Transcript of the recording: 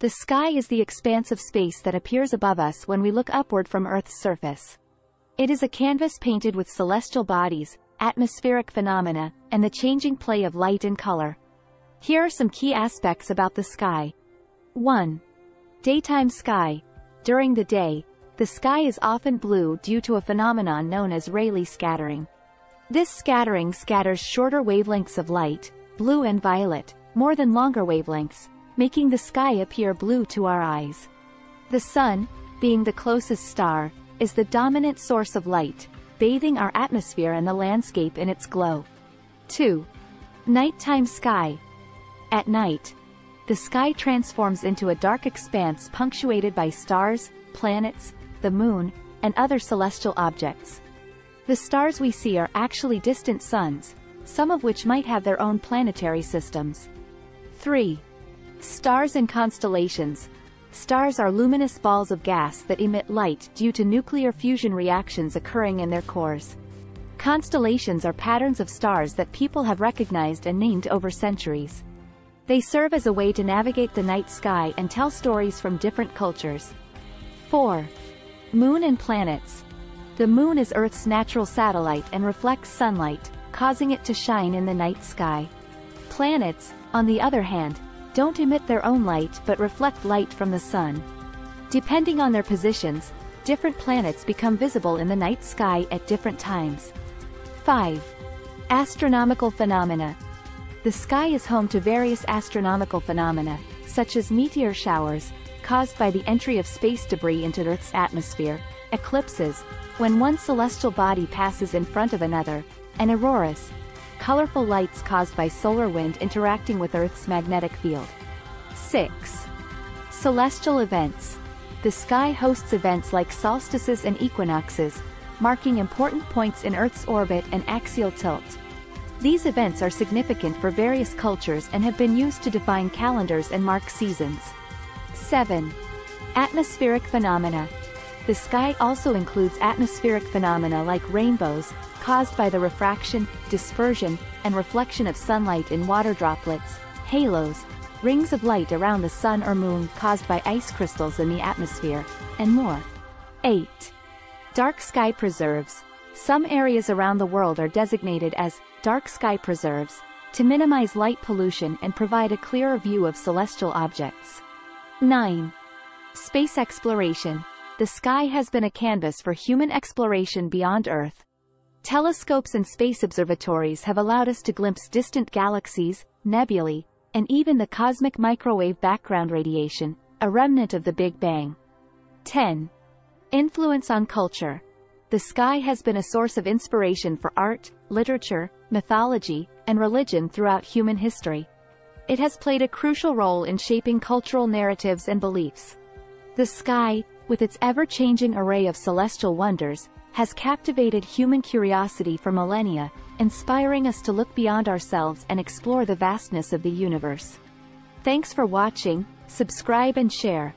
The sky is the expanse of space that appears above us when we look upward from Earth's surface. It is a canvas painted with celestial bodies, atmospheric phenomena, and the changing play of light and color. Here are some key aspects about the sky. 1. Daytime sky. During the day, the sky is often blue due to a phenomenon known as Rayleigh scattering. This scattering scatters shorter wavelengths of light, blue and violet, more than longer wavelengths, making the sky appear blue to our eyes. The sun, being the closest star, is the dominant source of light, bathing our atmosphere and the landscape in its glow. 2. Nighttime sky. At night, the sky transforms into a dark expanse punctuated by stars, planets, the moon, and other celestial objects. The stars we see are actually distant suns, some of which might have their own planetary systems. 3. Stars and constellations. Stars are luminous balls of gas that emit light due to nuclear fusion reactions occurring in their cores. Constellations are patterns of stars that people have recognized and named over centuries. They serve as a way to navigate the night sky and tell stories from different cultures. 4. Moon and planets. The moon is Earth's natural satellite and reflects sunlight, causing it to shine in the night sky. Planets, on the other hand, don't emit their own light but reflect light from the sun. Depending on their positions, different planets become visible in the night sky at different times. 5. Astronomical phenomena. The sky is home to various astronomical phenomena, such as meteor showers, caused by the entry of space debris into Earth's atmosphere, eclipses, when one celestial body passes in front of another, and auroras, colorful lights caused by solar wind interacting with Earth's magnetic field. 6. Celestial events. The sky hosts events like solstices and equinoxes, marking important points in Earth's orbit and axial tilt. These events are significant for various cultures and have been used to define calendars and mark seasons. 7. Atmospheric phenomena. The sky also includes atmospheric phenomena like rainbows, caused by the refraction, dispersion, and reflection of sunlight in water droplets, halos, rings of light around the sun or moon caused by ice crystals in the atmosphere, and more. 8. Dark sky preserves. Some areas around the world are designated as dark sky preserves to minimize light pollution and provide a clearer view of celestial objects. 9. Space exploration. The sky has been a canvas for human exploration beyond Earth. Telescopes and space observatories have allowed us to glimpse distant galaxies, nebulae, and even the cosmic microwave background radiation, a remnant of the Big Bang. 10. Influence on culture. The sky has been a source of inspiration for art, literature, mythology, and religion throughout human history. It has played a crucial role in shaping cultural narratives and beliefs. The sky, with its ever-changing array of celestial wonders, has captivated human curiosity for millennia, inspiring us to look beyond ourselves and explore the vastness of the universe. Thanks for watching. Subscribe and share.